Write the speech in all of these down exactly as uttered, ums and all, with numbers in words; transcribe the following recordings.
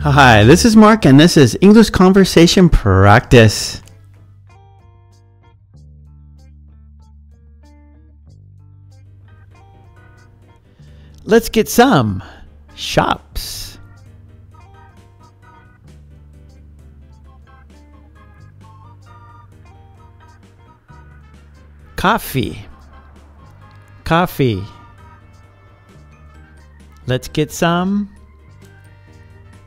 Hi, this is Mark and this is English Conversation Practice. Let's get some shops. Coffee. Coffee. Let's get some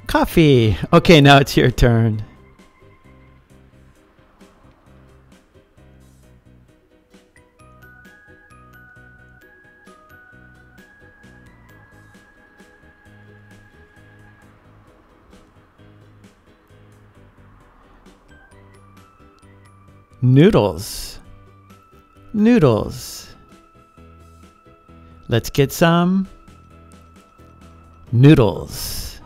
coffee. Okay, now it's your turn. Noodles. Noodles. Let's get some noodles.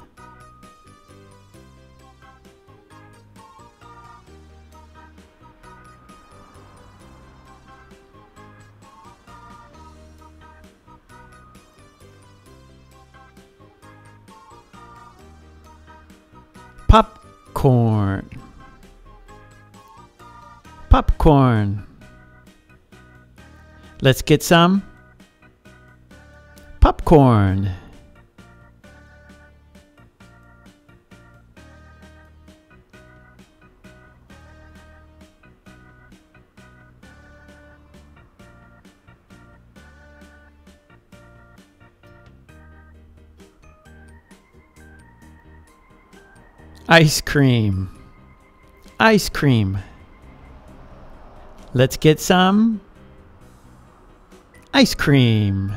Popcorn. Popcorn. Let's get some popcorn. Ice cream. Ice cream. Let's get some ice cream.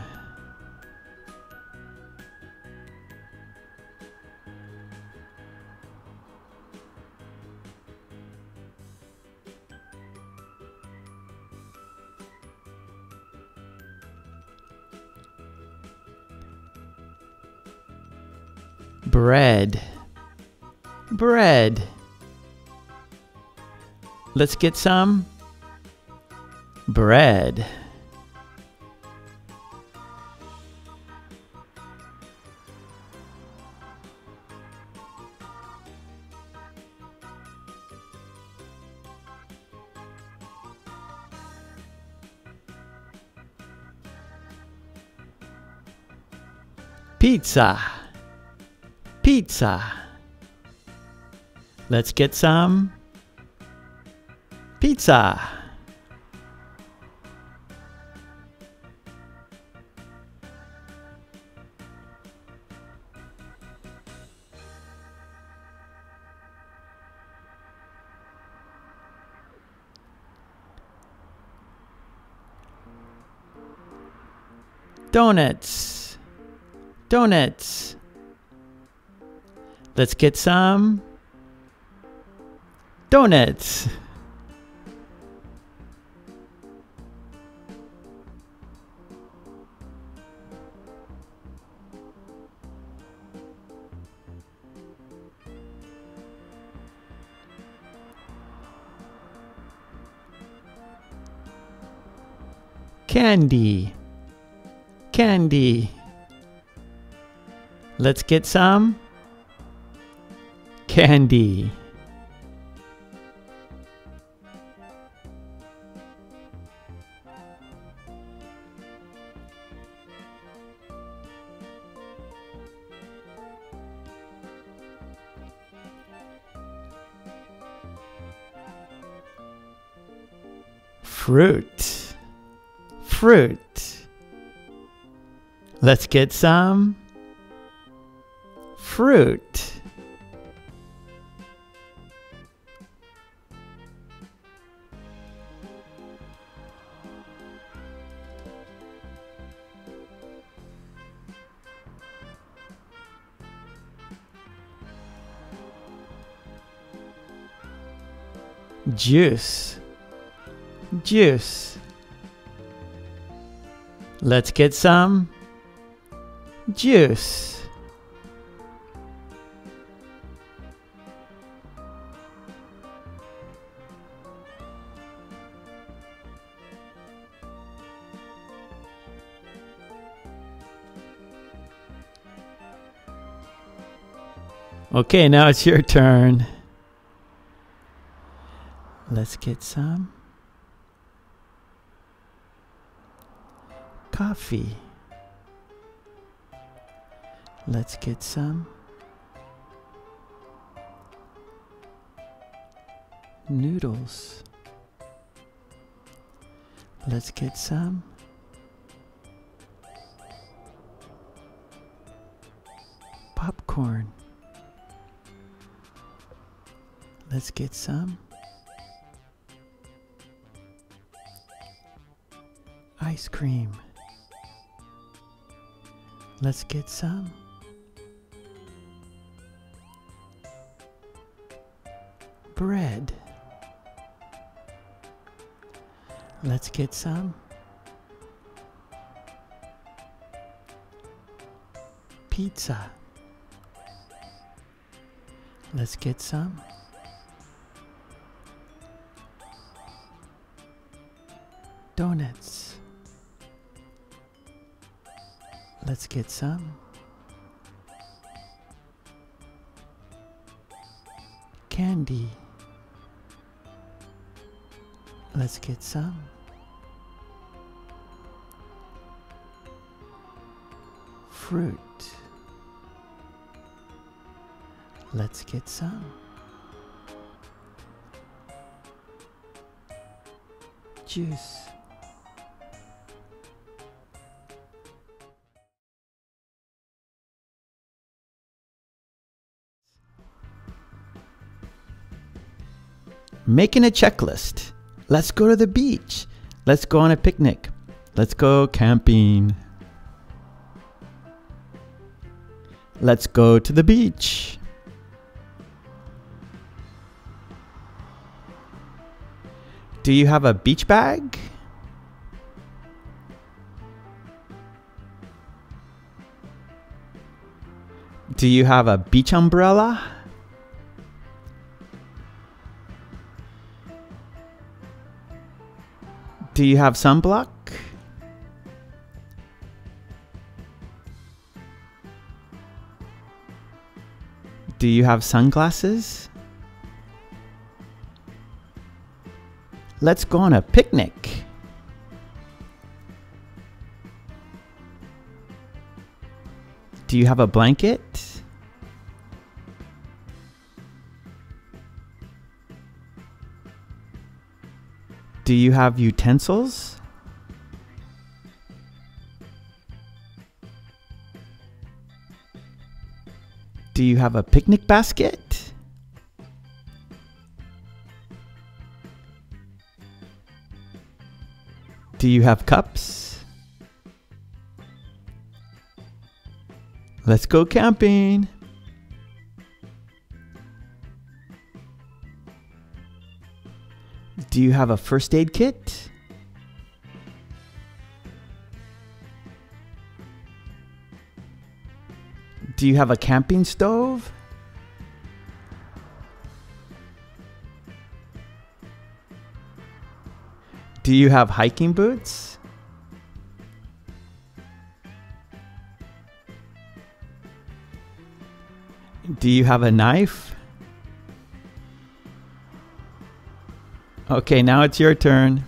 Bread. Bread. Let's get some bread. Pizza. Pizza. Let's get some pizza. Donuts. Donuts. Let's get some donuts. Candy. Candy. Let's get some candy. Fruit. Fruit. Let's get some fruit. Juice. Juice. Let's get some juice. Okay, now it's your turn. Let's get some coffee. Let's get some noodles. Let's get some popcorn. Let's get some ice cream. Let's get some bread. Let's get some pizza. Let's get some donuts. Let's get some candy. Let's get some fruit. Let's get some juice. Making a checklist. Let's go to the beach. Let's go on a picnic. Let's go camping. Let's go to the beach. Do you have a beach bag? Do you have a beach umbrella? Do you have sunblock? Do you have sunglasses? Let's go on a picnic. Do you have a blanket? Do you have utensils? Do you have a picnic basket? Do you have cups? Let's go camping. Do you have a first aid kit? Do you have a camping stove? Do you have hiking boots? Do you have a knife? Okay, now it's your turn.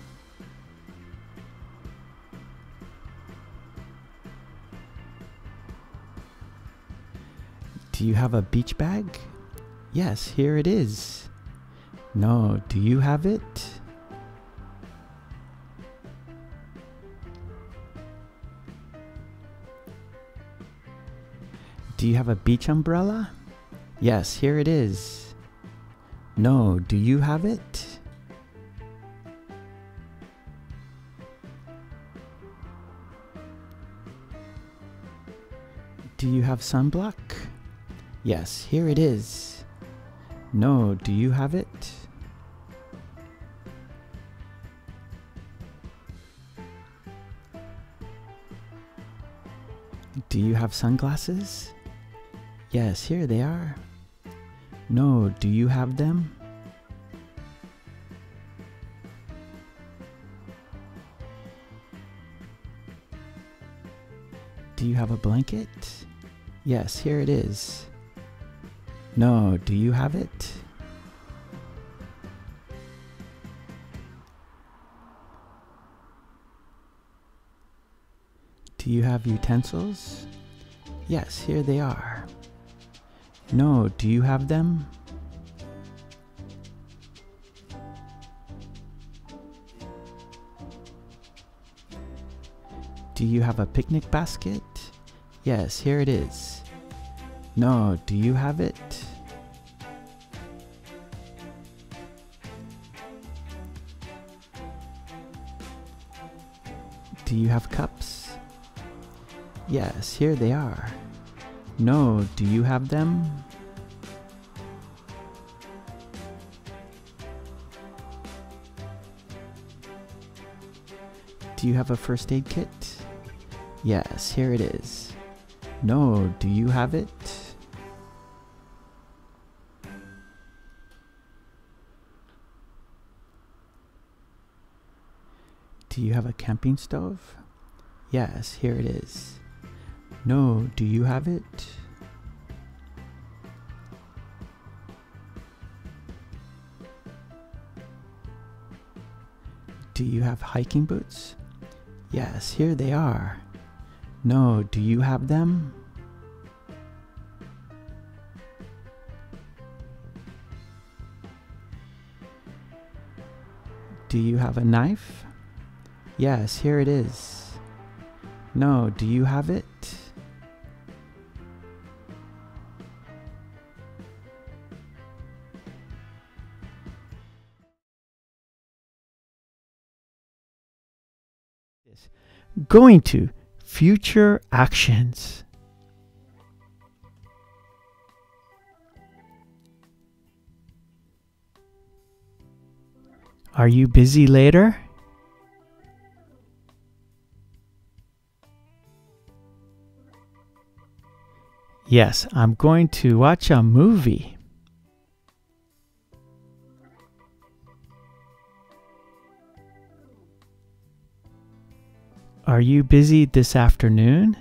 Do you have a beach bag? Yes, here it is. No, do you have it? Do you have a beach umbrella? Yes, here it is. No, do you have it? Do you have sunblock? Yes, here it is. No, do you have it? Do you have sunglasses? Yes, here they are. No, do you have them? Do you have a blanket? Yes, here it is. No, do you have it? Do you have utensils? Yes, here they are. No, do you have them? Do you have a picnic basket? Yes, here it is. No, do you have it? Do you have cups? Yes, here they are. No, do you have them? Do you have a first aid kit? Yes, here it is. No, do you have it? Do you have a camping stove? Yes, here it is. No, do you have it? Do you have hiking boots? Yes, here they are. No, do you have them? Do you have a knife? Yes, here it is. No, do you have it? Going to future actions. Are you busy later? Yes, I'm going to watch a movie. Are you busy this afternoon?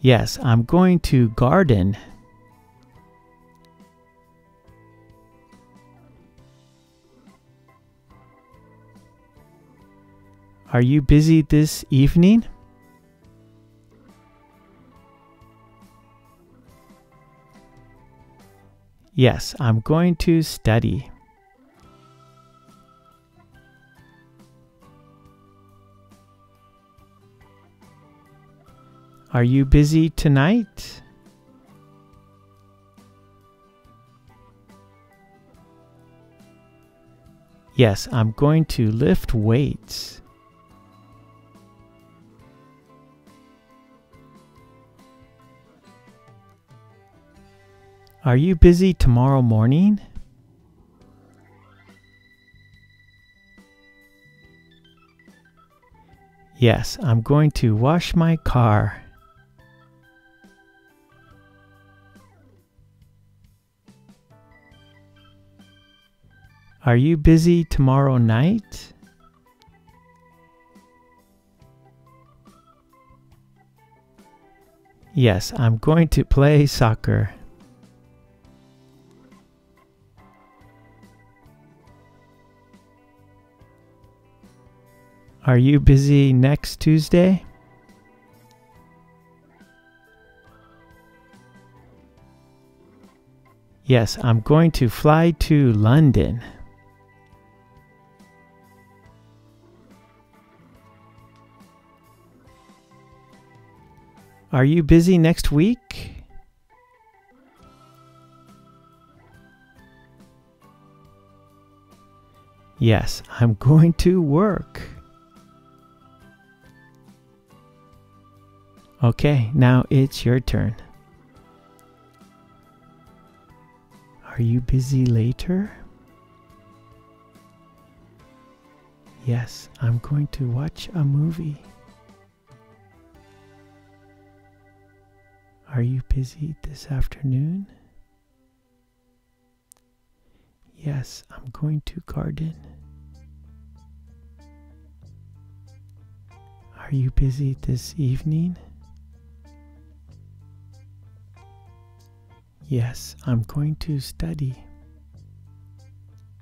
Yes, I'm going to garden. Are you busy this evening? Yes, I'm going to study. Are you busy tonight? Yes, I'm going to lift weights. Are you busy tomorrow morning? Yes, I'm going to wash my car. Are you busy tomorrow night? Yes, I'm going to play soccer. Are you busy next Tuesday? Yes, I'm going to fly to London. Are you busy next week? Yes, I'm going to work. Okay, now it's your turn. Are you busy later? Yes, I'm going to watch a movie. Are you busy this afternoon? Yes, I'm going to garden. Are you busy this evening? Yes, I'm going to study.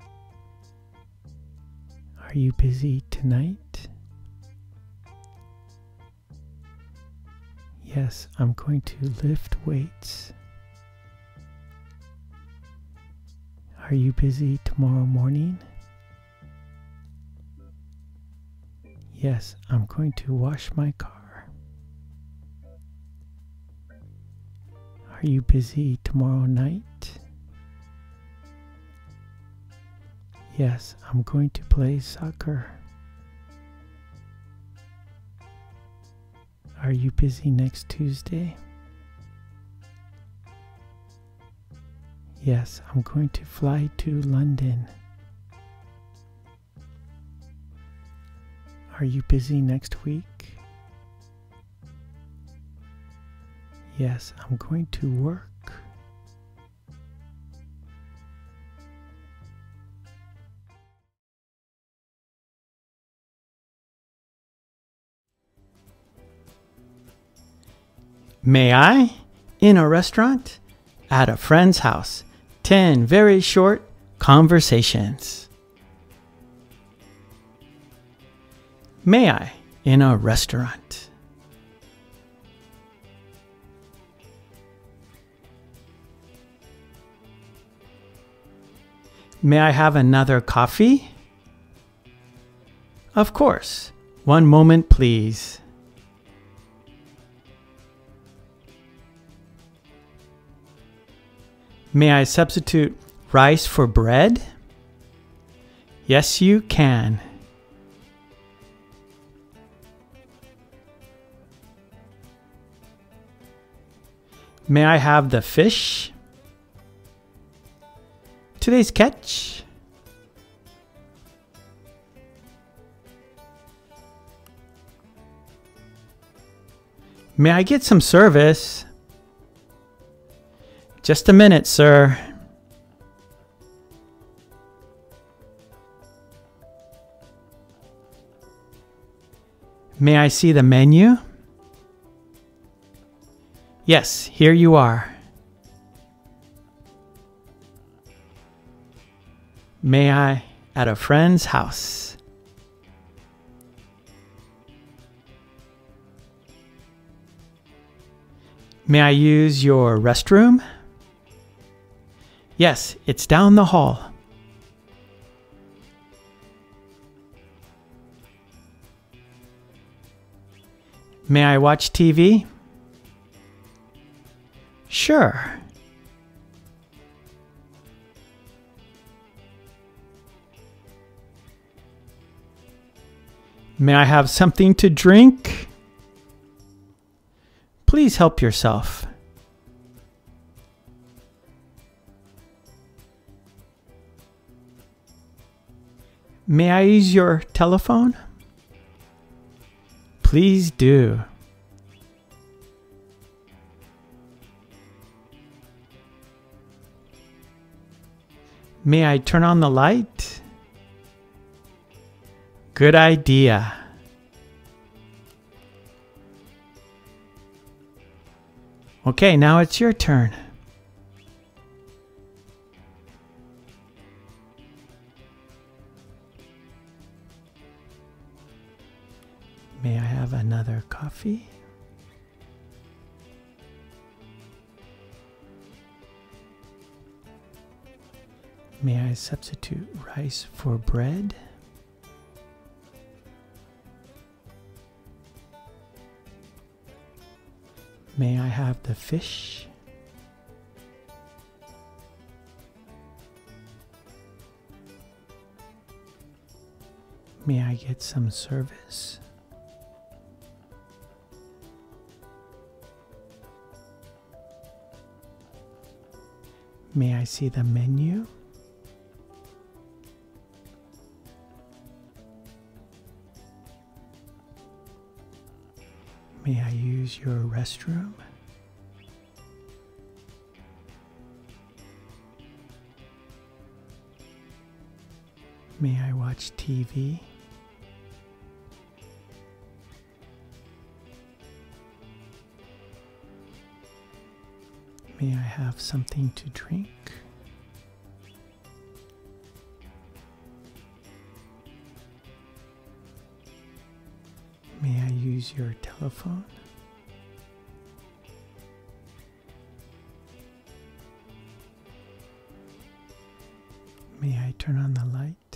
Are you busy tonight? Yes, I'm going to lift weights. Are you busy tomorrow morning? Yes, I'm going to wash my car. Are you busy tomorrow night? Yes, I'm going to play soccer. Are you busy next Tuesday? Yes, I'm going to fly to London. Are you busy next week? Yes, I'm going to work. May I? In a restaurant? At a friend's house? ten very short conversations. May I? In a restaurant. May I have another coffee? Of course. One moment, please. May I substitute rice for bread? Yes, you can. May I have the fish? Today's catch. May I get some service? Just a minute, sir. May I see the menu? Yes, here you are. May I at a friend's house? May I use your restroom? Yes, it's down the hall. May I watch T V? Sure. May I have something to drink? Please help yourself. May I use your telephone? Please do. May I turn on the light? Good idea. Okay, now it's your turn. May I have another coffee? May I substitute rice for bread? May I have the fish? May I get some service? May I see the menu? May I use your restroom? May I watch T V? May I have something to drink? May I use your telephone? May I turn on the light?